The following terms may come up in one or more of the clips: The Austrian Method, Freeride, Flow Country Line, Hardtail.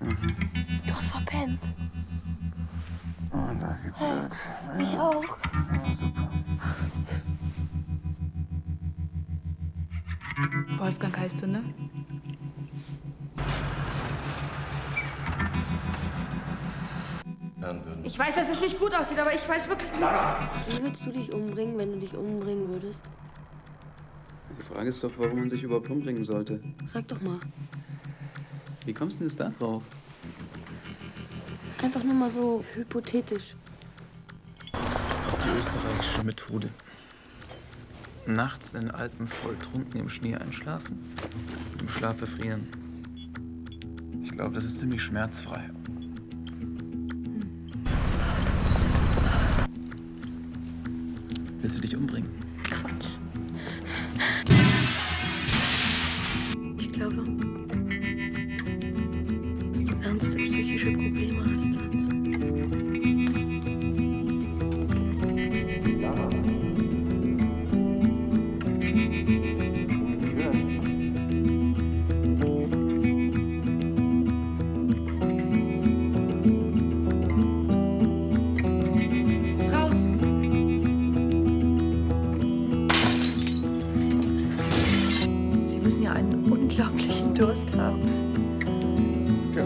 Mhm. Du hast verpennt. Oh, das ist blöd. Ja. Ich auch. Ja, super. Wolfgang heißt du, ne? Ich weiß, dass es nicht gut aussieht, aber ich weiß wirklich nicht. Wie würdest du dich umbringen, wenn du dich umbringen würdest? Die Frage ist doch, warum man sich überhaupt umbringen sollte. Sag doch mal. Wie kommst du denn jetzt da drauf? Einfach nur mal so hypothetisch. Die österreichische Methode. Nachts in den Alpen voll trunken im Schnee einschlafen, im Schlaf erfrieren. Ich glaube, das ist ziemlich schmerzfrei. Willst du dich umbringen? Quatsch. Ich glaube, dass du ernste psychische Probleme hast, Hans. Einen unglaublichen Durst haben. Ja.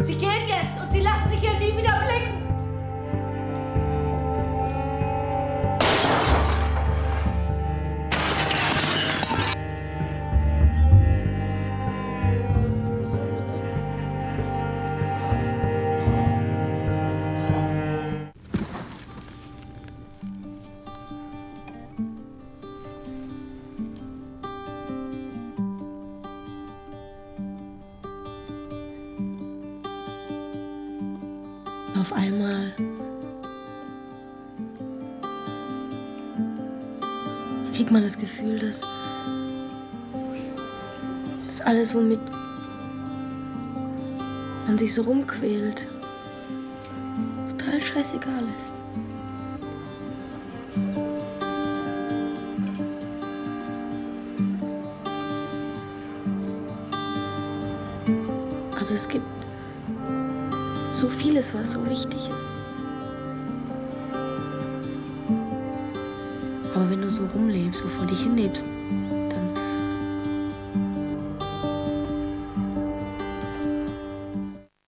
Sie gehen jetzt und sie lassen sich hier nie wieder blicken! Auf einmal kriegt man das Gefühl, dass alles, womit man sich so rumquält, total scheißegal ist. Also es gibt so vieles, was so wichtig ist. Aber wenn du so rumlebst, so vor dich hinlebst,